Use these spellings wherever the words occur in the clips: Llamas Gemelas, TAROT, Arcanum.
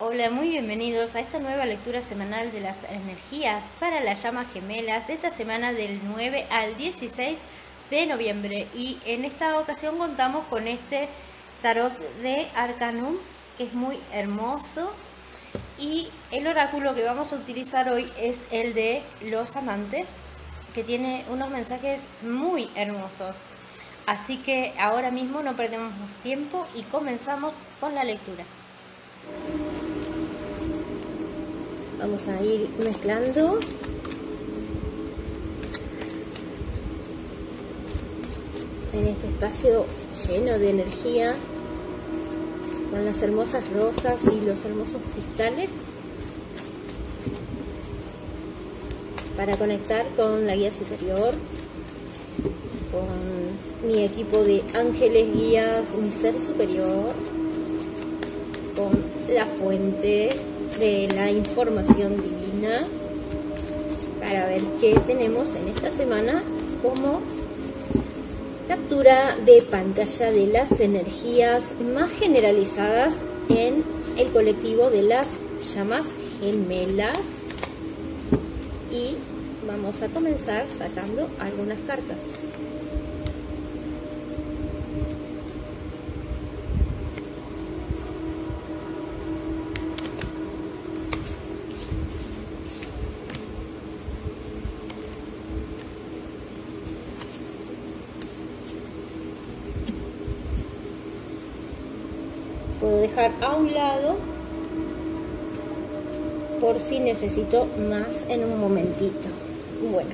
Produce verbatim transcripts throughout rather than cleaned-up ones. Hola, muy bienvenidos a esta nueva lectura semanal de las energías para las llamas gemelas de esta semana del nueve al dieciséis de noviembre, y en esta ocasión contamos con este tarot de Arcanum que es muy hermoso, y el oráculo que vamos a utilizar hoy es el de los amantes, que tiene unos mensajes muy hermosos. Así que ahora mismo no perdemos más tiempo y comenzamos con la lectura. Vamos a ir mezclando. En este espacio lleno de energía, con las hermosas rosas y los hermosos cristales, para conectar con la guía superior, con mi equipo de ángeles guías, mi ser superior, con la fuente de la información divina, para ver qué tenemos en esta semana como captura de pantalla de las energías más generalizadas en el colectivo de las llamas gemelas. Y vamos a comenzar sacando algunas cartas. Puedo dejar a un lado por si necesito más en un momentito. Bueno,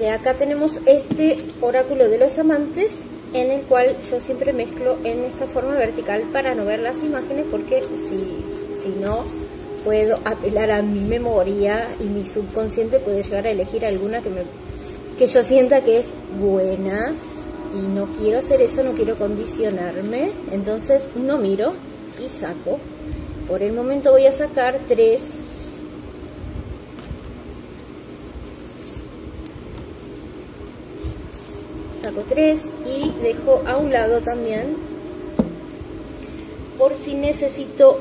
de acá tenemos este oráculo de los amantes, en el cual yo siempre mezclo en esta forma vertical para no ver las imágenes, porque si, si no puedo apelar a mi memoria y mi subconsciente puede llegar a elegir alguna que, me, que yo sienta que es buena. Y no quiero hacer eso, no quiero condicionarme, entonces no miro y saco. Por el momento voy a sacar tres. Saco tres y dejo a un lado también, por si necesito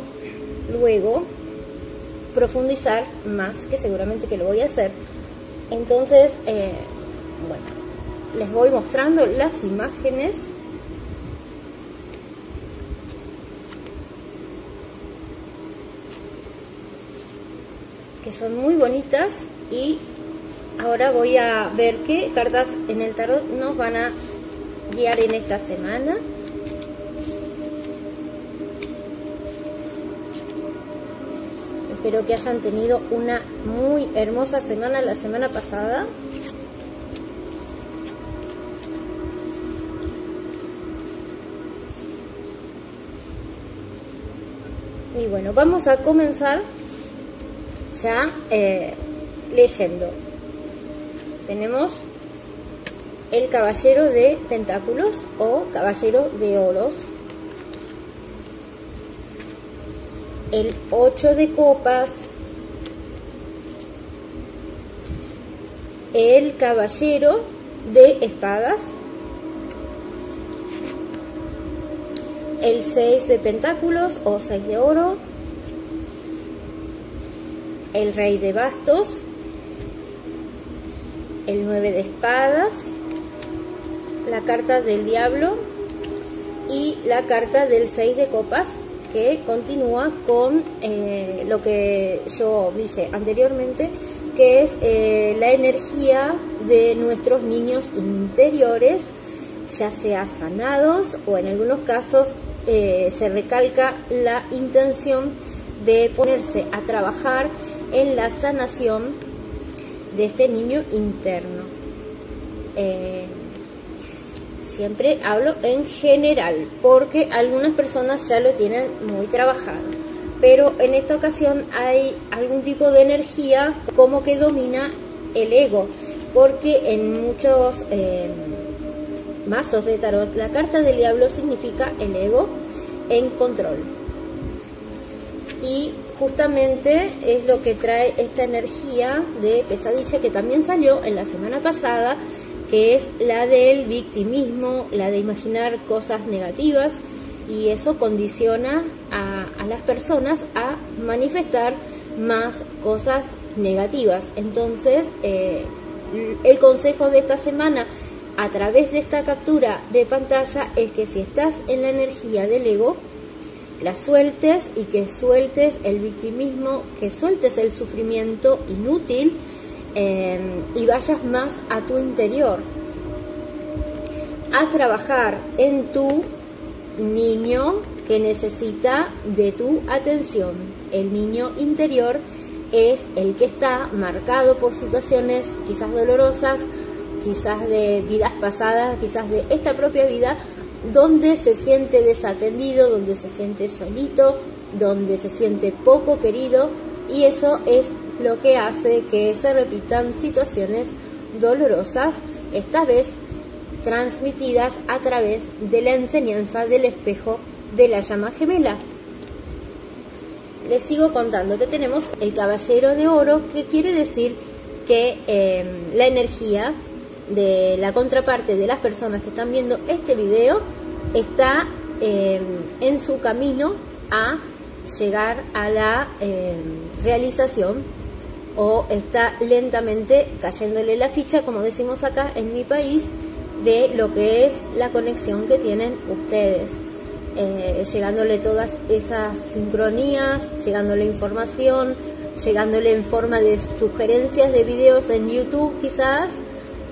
luego profundizar más, que seguramente que lo voy a hacer. Entonces, eh, bueno. Les voy mostrando las imágenes. Que son muy bonitas. Y ahora voy a ver qué cartas en el tarot nos van a guiar en esta semana. Espero que hayan tenido una muy hermosa semana la semana pasada. Y bueno, vamos a comenzar ya eh, leyendo. Tenemos el caballero de pentáculos o caballero de oros, el ocho de copas, el caballero de espadas, el seis de pentáculos o seis de oro, el rey de bastos, el nueve de espadas, la carta del diablo y la carta del seis de copas, que continúa con eh, lo que yo dije anteriormente, que es eh, la energía de nuestros niños interiores, ya sea sanados o en algunos casos Eh, se recalca la intención de ponerse a trabajar en la sanación de este niño interno. Eh, siempre hablo en general, porque algunas personas ya lo tienen muy trabajado, pero en esta ocasión hay algún tipo de energía como que domina el ego, porque en muchos eh, mazos de tarot, la carta del diablo significa el ego en control, y justamente es lo que trae esta energía de pesadilla que también salió en la semana pasada, que es la del victimismo, la de imaginar cosas negativas y eso condiciona a, a las personas a manifestar más cosas negativas. Entonces, eh, el consejo de esta semana a través de esta captura de pantalla es que si estás en la energía del ego, la sueltes y que sueltes el victimismo, que sueltes el sufrimiento inútil eh, y vayas más a tu interior, a trabajar en tu niño que necesita de tu atención. El niño interior es el que está marcado por situaciones quizás dolorosas, quizás de vidas pasadas, quizás de esta propia vida, donde se siente desatendido, donde se siente solito, donde se siente poco querido, y eso es lo que hace que se repitan situaciones dolorosas, esta vez transmitidas a través de la enseñanza del espejo de la llama gemela. Les sigo contando que tenemos el caballero de oro, que quiere decir que eh, la energía de la contraparte de las personas que están viendo este video está eh, en su camino a llegar a la eh, realización, o está lentamente cayéndole la ficha, como decimos acá en mi país, de lo que es la conexión que tienen ustedes, eh, llegándole todas esas sincronías, llegándole información, llegándole en forma de sugerencias de videos en YouTube quizás,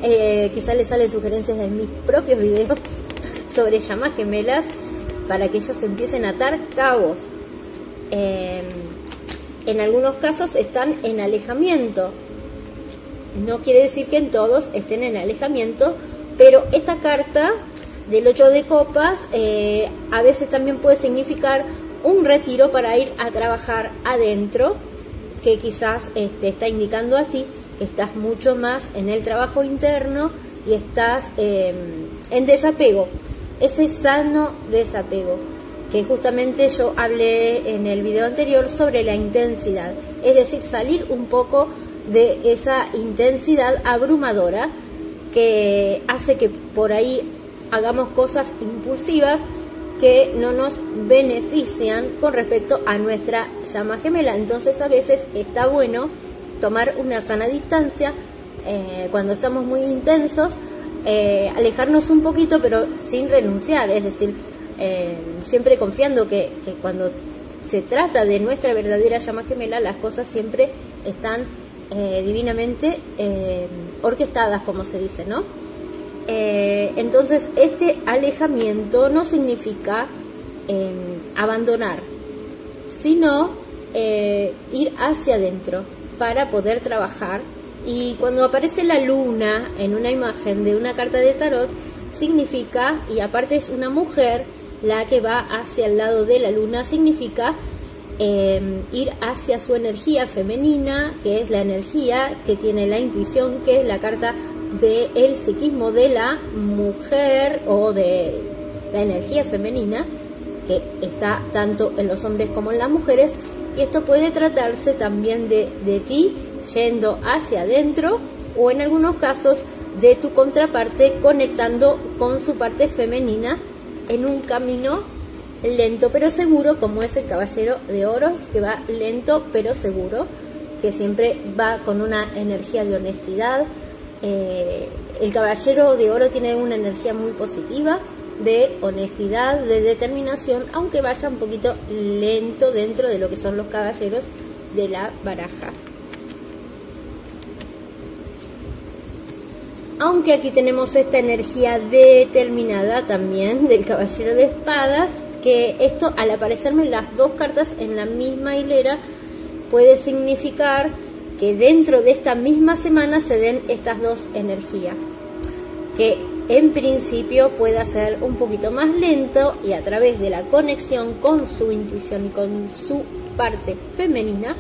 eh, quizás les salen sugerencias de mis propios videos sobre llamas gemelas para que ellos empiecen a atar cabos. Eh, en algunos casos están en alejamiento, no quiere decir que en todos estén en alejamiento, pero esta carta del ocho de copas eh, a veces también puede significar un retiro para ir a trabajar adentro, que quizás este, está indicando a ti que estás mucho más en el trabajo interno y estás eh, en desapego, ese sano desapego, que justamente yo hablé en el video anterior sobre la intensidad, es decir, salir un poco de esa intensidad abrumadora que hace que por ahí hagamos cosas impulsivas que no nos benefician con respecto a nuestra llama gemela. Entonces a veces está bueno tomar una sana distancia eh, cuando estamos muy intensos, eh, alejarnos un poquito pero sin renunciar, es decir, eh, siempre confiando que, que cuando se trata de nuestra verdadera llama gemela las cosas siempre están Eh, divinamente eh, orquestadas, como se dice, ¿no? Eh, entonces este alejamiento no significa eh, abandonar, sino eh, ir hacia adentro para poder trabajar. Y cuando aparece la luna en una imagen de una carta de tarot, significa, y aparte es una mujer la que va hacia el lado de la luna, significa Eh, ir hacia su energía femenina, que es la energía que tiene la intuición, que es la carta del psiquismo de la mujer o de la energía femenina, que está tanto en los hombres como en las mujeres, y esto puede tratarse también de, de ti yendo hacia adentro, o en algunos casos de tu contraparte conectando con su parte femenina en un camino lento pero seguro, como es el caballero de oros, que va lento pero seguro, que siempre va con una energía de honestidad. Eh, el caballero de oro tiene una energía muy positiva, de honestidad, de determinación, aunque vaya un poquito lento dentro de lo que son los caballeros de la baraja. Aunque aquí tenemos esta energía determinada también del caballero de espadas, que esto, al aparecerme las dos cartas en la misma hilera, puede significar que dentro de esta misma semana se den estas dos energías, que en principio pueda ser un poquito más lento, y a través de la conexión con su intuición y con su parte femenina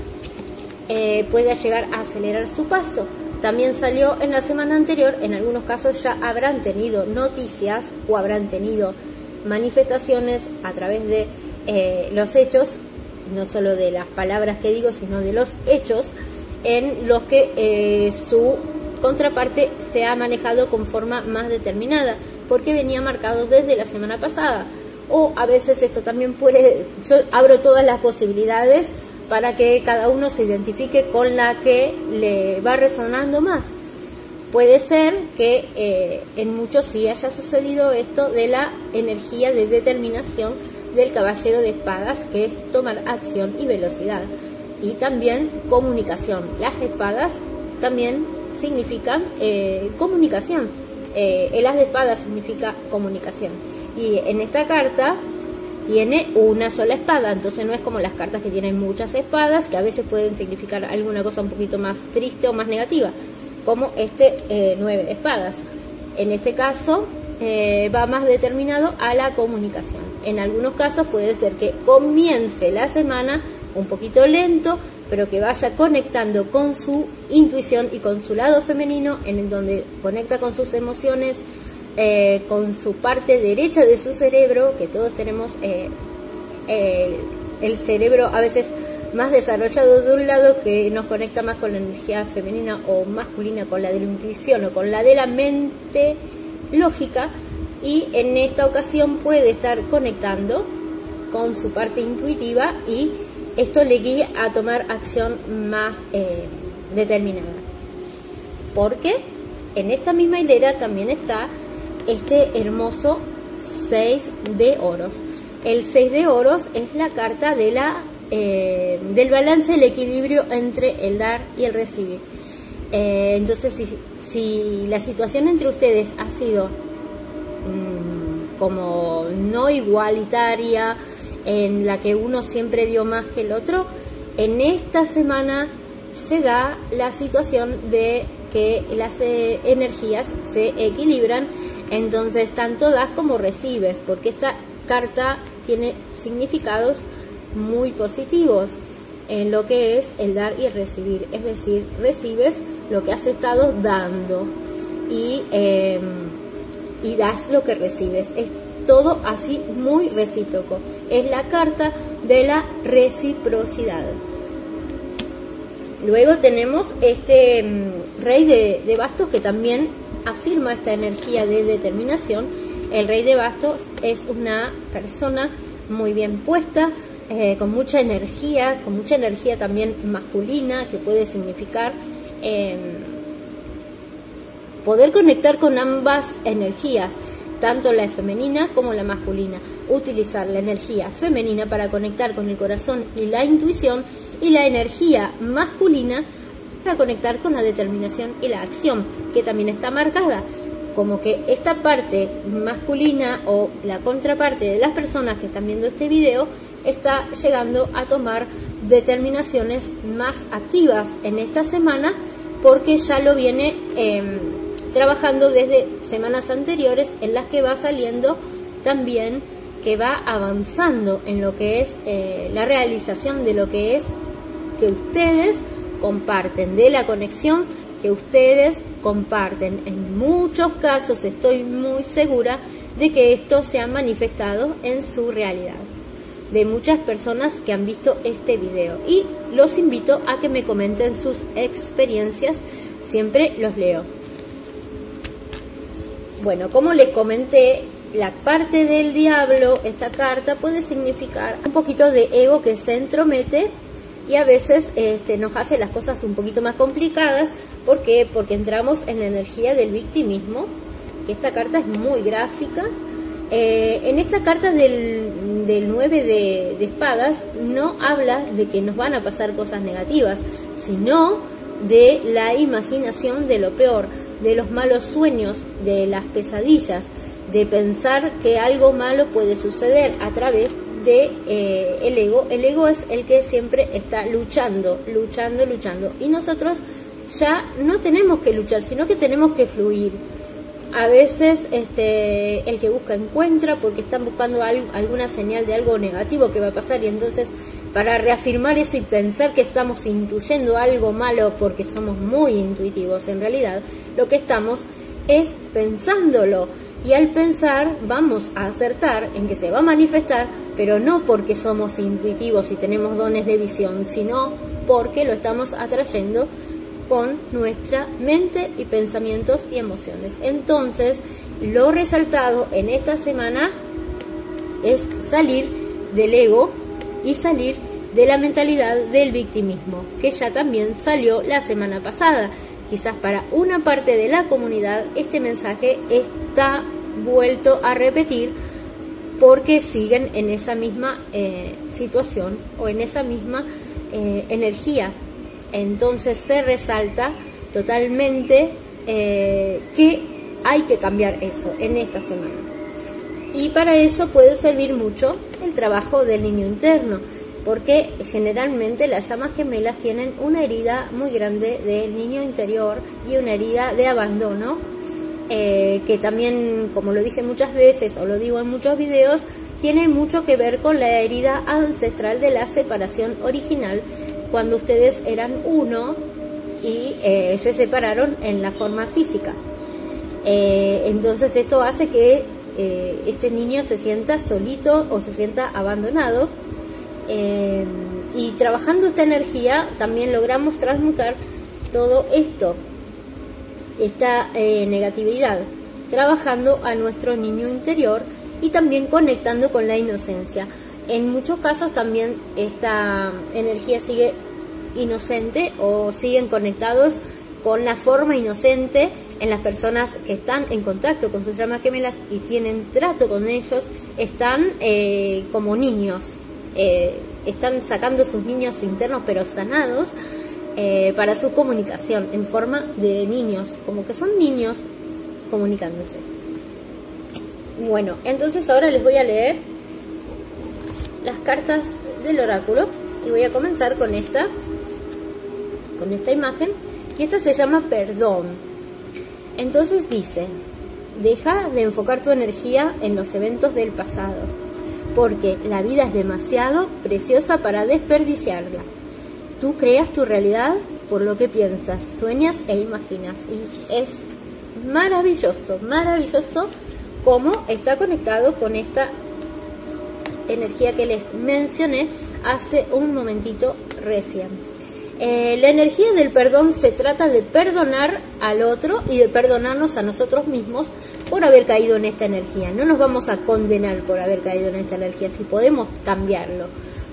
eh, pueda llegar a acelerar su paso. También salió en la semana anterior, en algunos casos ya habrán tenido noticias o habrán tenido manifestaciones a través de eh, los hechos, no solo de las palabras que digo, sino de los hechos en los que eh, su contraparte se ha manejado con forma más determinada, porque venía marcado desde la semana pasada. o a veces esto también puede, yo abro todas las posibilidades para que cada uno se identifique con la que le va resonando más. Puede ser que eh, en muchos sí haya sucedido esto de la energía de determinación del caballero de espadas, que es tomar acción y velocidad, y también comunicación. Las espadas también significan eh, comunicación, eh, el as de espadas significa comunicación, y en esta carta tiene una sola espada, entonces no es como las cartas que tienen muchas espadas, que a veces pueden significar alguna cosa un poquito más triste o más negativa, como este eh, nueve de espadas. En este caso eh, va más determinado a la comunicación. En algunos casos puede ser que comience la semana un poquito lento, pero que vaya conectando con su intuición y con su lado femenino, en donde conecta con sus emociones, eh, con su parte derecha de su cerebro, que todos tenemos eh, eh, el cerebro a veces más desarrollado de un lado, que nos conecta más con la energía femenina o masculina, con la de la intuición o con la de la mente lógica, y en esta ocasión puede estar conectando con su parte intuitiva y esto le guía a tomar acción más eh, determinada, porque en esta misma hilera también está este hermoso seis de oros. El seis de oros es la carta de la, eh, del balance, el equilibrio entre el dar y el recibir. Eh, entonces, si, si la situación entre ustedes ha sido mmm, como no igualitaria, en la que uno siempre dio más que el otro, en esta semana se da la situación de que las energías se equilibran, entonces tanto das como recibes, porque esta carta tiene significados muy positivos en lo que es el dar y el recibir, es decir, recibes lo que has estado dando y, eh, y das lo que recibes, es todo así muy recíproco. Es la carta de la reciprocidad. Luego tenemos este um, rey de, de bastos, que también afirma esta energía de determinación. El rey de bastos es una persona muy bien puesta, eh, con mucha energía, con mucha energía también masculina, que puede significar eh, poder conectar con ambas energías, tanto la femenina como la masculina, utilizar la energía femenina para conectar con el corazón y la intuición, y la energía masculina para conectar con la determinación y la acción, que también está marcada, como que esta parte masculina o la contraparte de las personas que están viendo este video está llegando a tomar determinaciones más activas en esta semana, porque ya lo viene eh, trabajando desde semanas anteriores, en las que va saliendo también que va avanzando en lo que es eh, la realización de lo que es que ustedes comparten, de la conexión que ustedes comparten. En muchos casos estoy muy segura de que esto se ha manifestado en su realidad, de muchas personas que han visto este video, y los invito a que me comenten sus experiencias, siempre los leo. Bueno, como les comenté, la parte del diablo, esta carta puede significar un poquito de ego que se entromete y a veces este, nos hace las cosas un poquito más complicadas. ¿Por qué? Porque entramos en la energía del victimismo, que esta carta es muy gráfica. Eh, en esta carta del, del nueve de espadas no habla de que nos van a pasar cosas negativas, sino de la imaginación de lo peor, de los malos sueños, de las pesadillas, de pensar que algo malo puede suceder a través de eh, el ego. El ego es el que siempre está luchando, luchando, luchando. Y nosotros ya no tenemos que luchar, sino que tenemos que fluir. A veces este, el que busca encuentra, porque están buscando algo, alguna señal de algo negativo que va a pasar, y entonces para reafirmar eso y pensar que estamos intuyendo algo malo, porque somos muy intuitivos, en realidad lo que estamos es pensándolo, y al pensar vamos a acertar en que se va a manifestar, pero no porque somos intuitivos y tenemos dones de visión, sino porque lo estamos atrayendo con nuestra mente y pensamientos y emociones. Entonces, lo resaltado en esta semana es salir del ego y salir de la mentalidad del victimismo, que ya también salió la semana pasada. Quizás para una parte de la comunidad este mensaje está vuelto a repetir porque siguen en esa misma eh, situación o en esa misma eh, energía. Entonces se resalta totalmente eh, que hay que cambiar eso en esta semana. Y para eso puede servir mucho el trabajo del niño interno, porque generalmente las llamas gemelas tienen una herida muy grande del niño interior y una herida de abandono, eh, que también, como lo dije muchas veces o lo digo en muchos videos, tiene mucho que ver con la herida ancestral de la separación original, cuando ustedes eran uno y eh, se separaron en la forma física. Eh, entonces esto hace que eh, este niño se sienta solito o se sienta abandonado. Eh, y trabajando esta energía también logramos transmutar todo esto, esta eh, negatividad, trabajando a nuestro niño interior y también conectando con la inocencia. En muchos casos también esta energía sigue inocente o siguen conectados con la forma inocente en las personas que están en contacto con sus llamas gemelas y tienen trato con ellos, están eh, como niños. Eh, están sacando sus niños internos pero sanados eh, para su comunicación en forma de niños, como que son niños comunicándose. Bueno, entonces ahora les voy a leer las cartas del oráculo y voy a comenzar con esta con esta imagen, y esta se llama perdón. Entonces dice: deja de enfocar tu energía en los eventos del pasado, porque la vida es demasiado preciosa para desperdiciarla. Tú creas tu realidad por lo que piensas, sueñas e imaginas. Y es maravilloso, maravilloso cómo está conectado con esta energía que les mencioné hace un momentito recién. Eh, la energía del perdón se trata de perdonar al otro y de perdonarnos a nosotros mismos por haber caído en esta energía. No nos vamos a condenar por haber caído en esta energía, si podemos cambiarlo.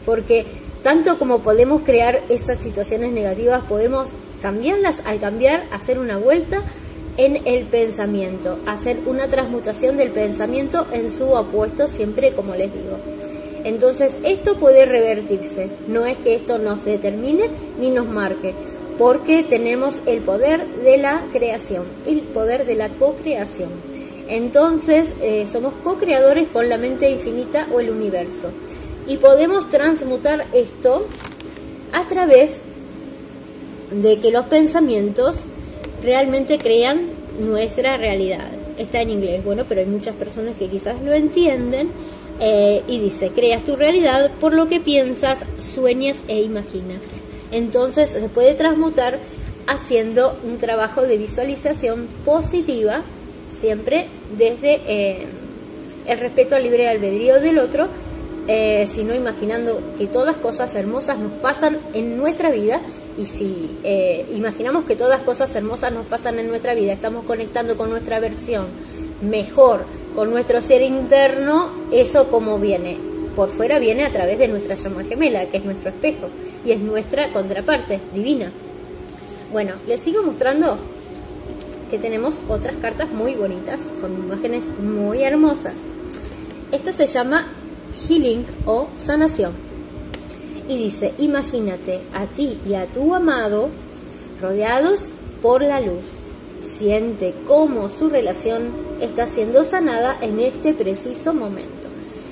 Porque tanto como podemos crear estas situaciones negativas, podemos cambiarlas al cambiar, hacer una vuelta en el pensamiento, hacer una transmutación del pensamiento en su opuesto, siempre como les digo. Entonces esto puede revertirse, no es que esto nos determine ni nos marque, porque tenemos el poder de la creación, el poder de la co-creación. Entonces eh, somos co-creadores con la mente infinita o el universo, y podemos transmutar esto a través de que los pensamientos realmente crean nuestra realidad. Está en inglés, bueno, pero hay muchas personas que quizás lo entienden. Eh, y dice: creas tu realidad por lo que piensas, sueñas e imaginas. Entonces se puede transmutar haciendo un trabajo de visualización positiva, siempre desde eh, el respeto al libre albedrío del otro, eh, sino imaginando que todas cosas hermosas nos pasan en nuestra vida. Y si eh, imaginamos que todas cosas hermosas nos pasan en nuestra vida, estamos conectando con nuestra versión mejor, con nuestro ser interno. Eso como viene por fuera, viene a través de nuestra llama gemela, que es nuestro espejo y es nuestra contraparte divina. Bueno, les sigo mostrando que tenemos otras cartas muy bonitas con imágenes muy hermosas. Esta se llama Healing o sanación y dice: imagínate a ti y a tu amado rodeados por la luz. Siente cómo su relación está siendo sanada en este preciso momento.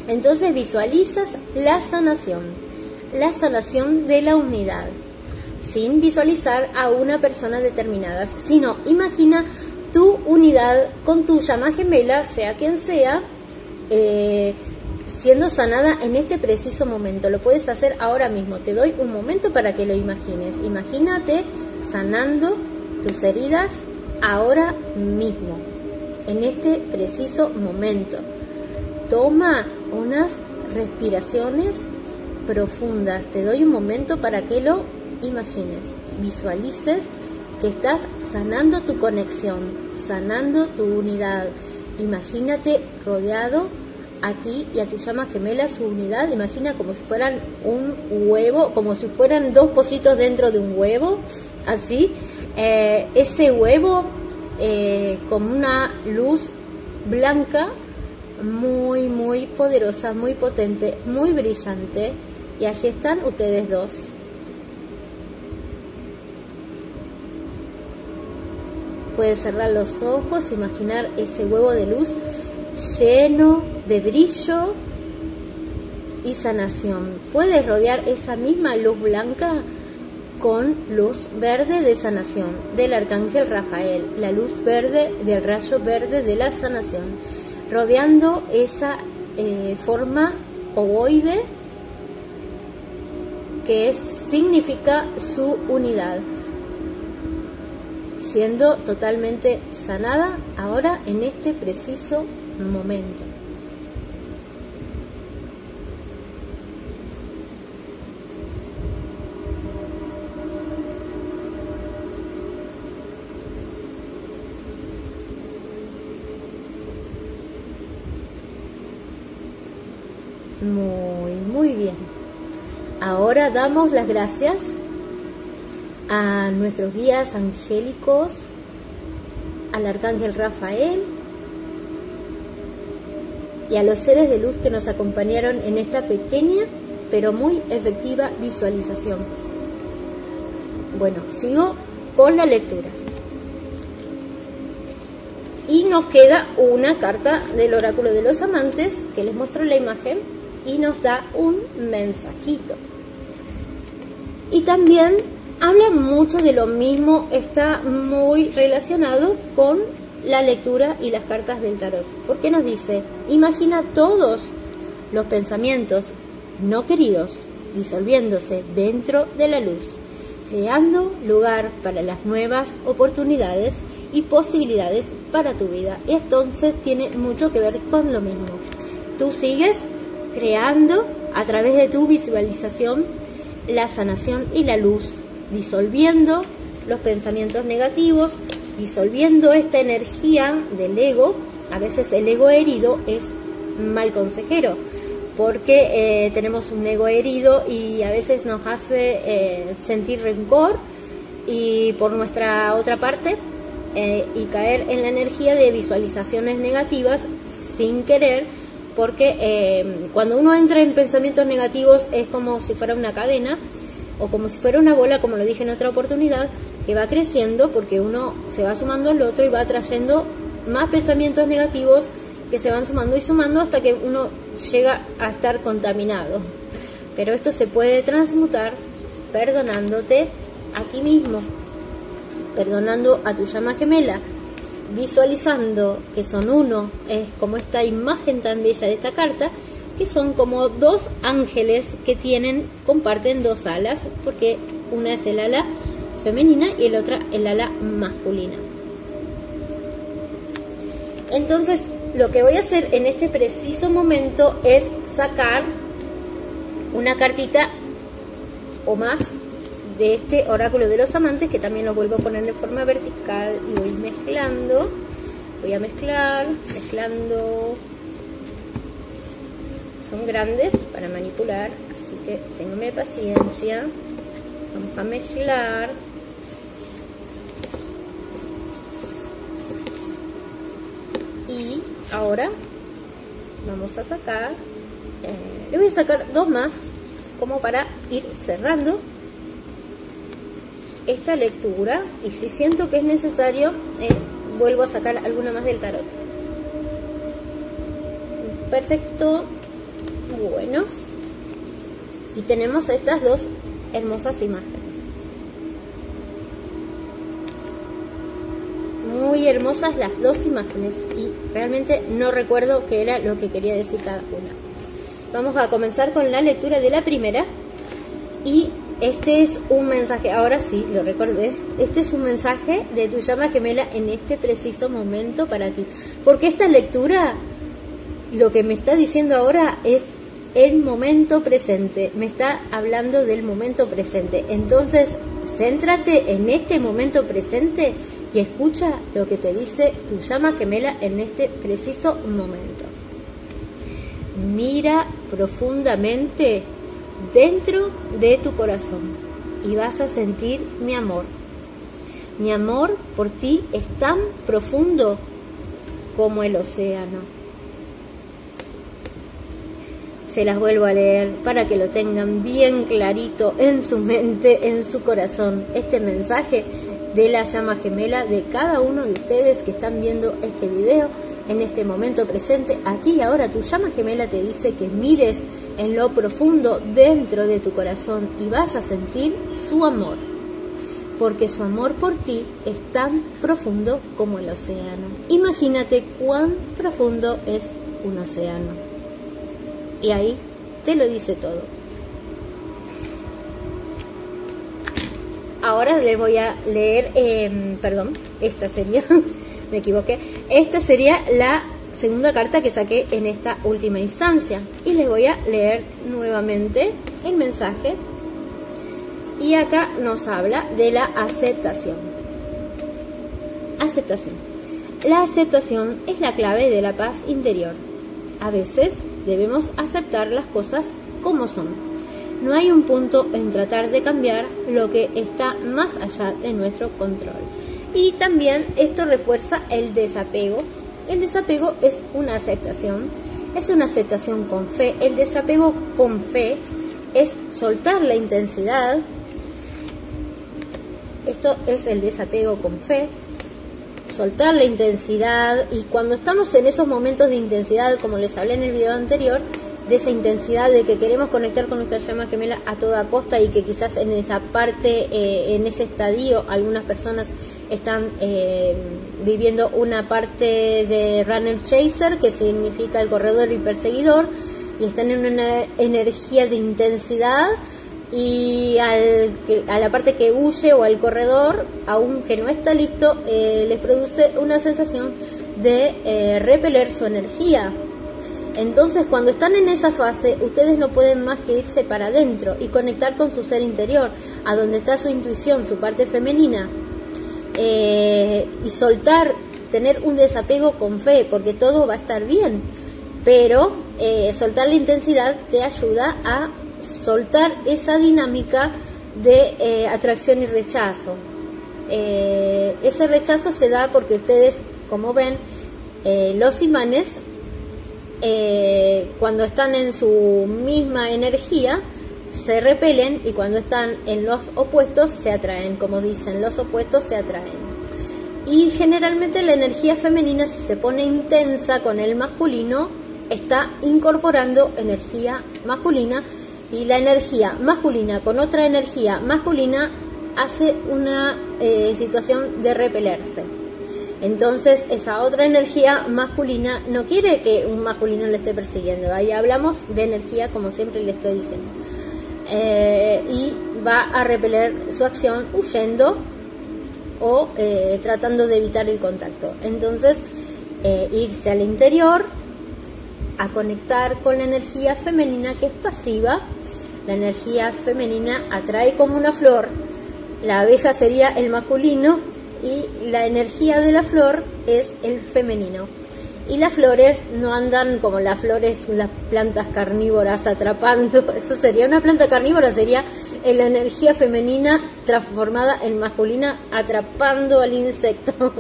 Entonces visualizas la sanación, la sanación de la unidad, sin visualizar a una persona determinada, sino imagina tu unidad con tu llama gemela, sea quien sea, eh, siendo sanada en este preciso momento. Lo puedes hacer ahora mismo, te doy un momento para que lo imagines. Imagínate sanando tus heridas ahora mismo, en este preciso momento. Toma unas respiraciones profundas. Te doy un momento para que lo imagines. Visualices que estás sanando tu conexión, sanando tu unidad. Imagínate rodeado a ti y a tu llama gemela su unidad. Imagina como si fueran un huevo, como si fueran dos pollitos dentro de un huevo, así. Eh, ese huevo eh, con una luz blanca muy, muy poderosa, muy potente, muy brillante. Y allí están ustedes dos. Puedes cerrar los ojos, imaginar ese huevo de luz lleno de brillo y sanación. Puedes rodear esa misma luz blanca con luz verde de sanación del arcángel Rafael, la luz verde del rayo verde de la sanación, rodeando esa eh, forma ovoide que es, significa su unidad, siendo totalmente sanada ahora en este preciso momento. Muy, muy bien. Ahora damos las gracias a nuestros guías angélicos, al arcángel Rafael y a los seres de luz que nos acompañaron en esta pequeña pero muy efectiva visualización. Bueno, sigo con la lectura. Y nos queda una carta del oráculo de los amantes que les mostró la imagen y nos da un mensajito. Y también habla mucho de lo mismo, está muy relacionado con la lectura y las cartas del tarot, porque nos dice: imagina todos los pensamientos no queridos disolviéndose dentro de la luz, creando lugar para las nuevas oportunidades y posibilidades para tu vida. Y entonces tiene mucho que ver con lo mismo. Tú sigues creando a través de tu visualización la sanación y la luz, disolviendo los pensamientos negativos, disolviendo esta energía del ego. A veces el ego herido es mal consejero, porque eh, tenemos un ego herido y a veces nos hace eh, sentir rencor y por nuestra otra parte eh, y caer en la energía de visualizaciones negativas sin querer, porque eh, cuando uno entra en pensamientos negativos es como si fuera una cadena o como si fuera una bola, como lo dije en otra oportunidad, que va creciendo porque uno se va sumando al otro y va trayendo más pensamientos negativos que se van sumando y sumando hasta que uno llega a estar contaminado. Pero esto se puede transmutar perdonándote a ti mismo, perdonando a tu llama gemela, visualizando que son uno. Es como esta imagen tan bella de esta carta, que son como dos ángeles que tienen, comparten dos alas, porque una es el ala femenina y el otra el ala masculina. Entonces, lo que voy a hacer en este preciso momento es sacar una cartita o más de este oráculo de los amantes, que también lo vuelvo a poner de forma vertical y voy mezclando. Voy a mezclar, mezclando. Son grandes para manipular, así que ténganme paciencia. Vamos a mezclar. Y ahora vamos a sacar, eh, le voy a sacar dos más, como para ir cerrando esta lectura. Y si siento que es necesario, eh, vuelvo a sacar alguna más del tarot. Perfecto. Bueno, y tenemos estas dos hermosas imágenes, muy hermosas las dos imágenes, y realmente no recuerdo qué era lo que quería decir cada una. Vamos a comenzar con la lectura de la primera, y este es un mensaje, ahora sí lo recordé, este es un mensaje de tu llama gemela en este preciso momento para ti, porque esta lectura, lo que me está diciendo ahora es el momento presente, me está hablando del momento presente. Entonces, céntrate en este momento presente y escucha lo que te dice tu llama gemela en este preciso momento. mira profundamente dentro de tu corazón y vas a sentir mi amor. Mi amor por ti es tan profundo como el océano. Se las vuelvo a leer para que lo tengan bien clarito en su mente, en su corazón. Este mensaje de la llama gemela de cada uno de ustedes que están viendo este video en este momento presente, aquí y ahora. Tu llama gemela te dice que mires en lo profundo dentro de tu corazón y vas a sentir su amor, porque su amor por ti es tan profundo como el océano. Imagínate cuán profundo es un océano. Y ahí te lo dice todo. Ahora les voy a leer, eh, perdón, esta sería, me equivoqué, esta sería la segunda carta que saqué en esta última instancia. Y les voy a leer nuevamente el mensaje. Y acá nos habla de la aceptación. Aceptación. La aceptación es la clave de la paz interior. A veces debemos aceptar las cosas como son. No hay un punto en tratar de cambiar lo que está más allá de nuestro control. Y también esto refuerza el desapego. El desapego es una aceptación. Es una aceptación con fe. El desapego con fe es soltar la intensidad. Esto es el desapego con fe. Soltar la intensidad, y cuando estamos en esos momentos de intensidad, como les hablé en el video anterior, de esa intensidad de que queremos conectar con nuestra llama gemela a toda costa, y que quizás en esa parte, eh, en ese estadio, algunas personas están eh, viviendo una parte de runner chaser, que significa el corredor y perseguidor, y están en una energía de intensidad. Y al, a la parte que huye o al corredor, aunque no está listo, eh, les produce una sensación de eh, repeler su energía. Entonces, cuando están en esa fase, ustedes no pueden más que irse para adentro y conectar con su ser interior, a donde está su intuición, su parte femenina, eh, y soltar, tener un desapego con fe, porque todo va a estar bien. Pero eh, soltar la intensidad te ayuda a soltar esa dinámica de eh, atracción y rechazo. Eh, ese rechazo se da porque ustedes, como ven, eh, los imanes, eh, cuando están en su misma energía, se repelen, y cuando están en los opuestos, se atraen. Como dicen, los opuestos se atraen. Y generalmente la energía femenina, si se pone intensa con el masculino, está incorporando energía masculina. Y la energía masculina con otra energía masculina hace una eh, situación de repelerse. Entonces, esa otra energía masculina no quiere que un masculino le esté persiguiendo. Ahí hablamos de energía, como siempre le estoy diciendo. Eh, y va a repeler su acción huyendo o eh, tratando de evitar el contacto. Entonces, eh, irse al interior a conectar con la energía femenina, que es pasiva. La energía femenina atrae como una flor. La abeja sería el masculino y la energía de la flor es el femenino. Y las flores no andan como las flores, las plantas carnívoras atrapando. Eso sería una planta carnívora, sería la energía femenina transformada en masculina atrapando al insecto.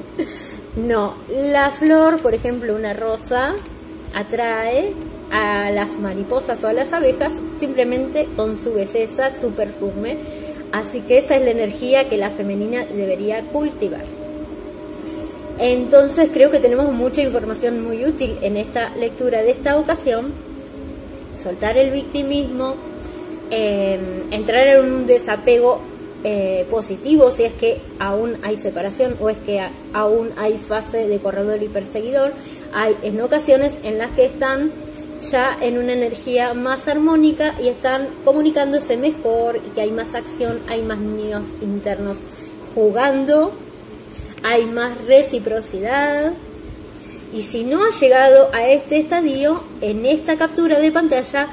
No, la flor, por ejemplo, una rosa, atrae a las mariposas o a las abejas simplemente con su belleza, su perfume. Así que esa es la energía que la femenina debería cultivar. Entonces, creo que tenemos mucha información muy útil en esta lectura de esta ocasión. Soltar el victimismo, eh, entrar en un desapego eh, positivo si es que aún hay separación o es que a, aún hay fase de corredor y perseguidor. Hay en ocasiones en las que están ya en una energía más armónica y están comunicándose mejor, y que hay más acción, hay más niños internos jugando, hay más reciprocidad. Y si no has llegado a este estadio, en esta captura de pantalla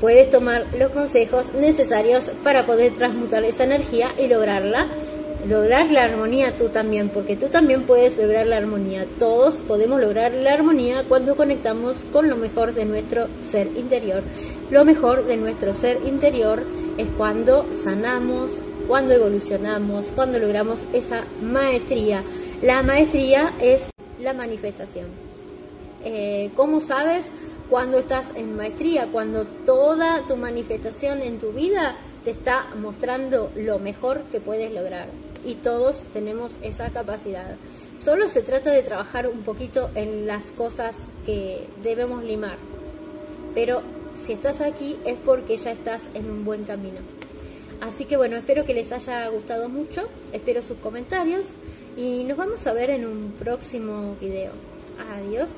puedes tomar los consejos necesarios para poder transmutar esa energía y lograrla lograr la armonía tú también, porque tú también puedes lograr la armonía. Todos podemos lograr la armonía cuando conectamos con lo mejor de nuestro ser interior. Lo mejor de nuestro ser interior es cuando sanamos, cuando evolucionamos, cuando logramos esa maestría. La maestría es la manifestación. Eh, ¿Cómo sabes? Cuando estás en maestría, cuando toda tu manifestación en tu vida te está mostrando lo mejor que puedes lograr. Y todos tenemos esa capacidad. Solo se trata de trabajar un poquito en las cosas que debemos limar. Pero si estás aquí es porque ya estás en un buen camino. Así que bueno, espero que les haya gustado mucho. Espero sus comentarios. Y nos vamos a ver en un próximo video. Adiós.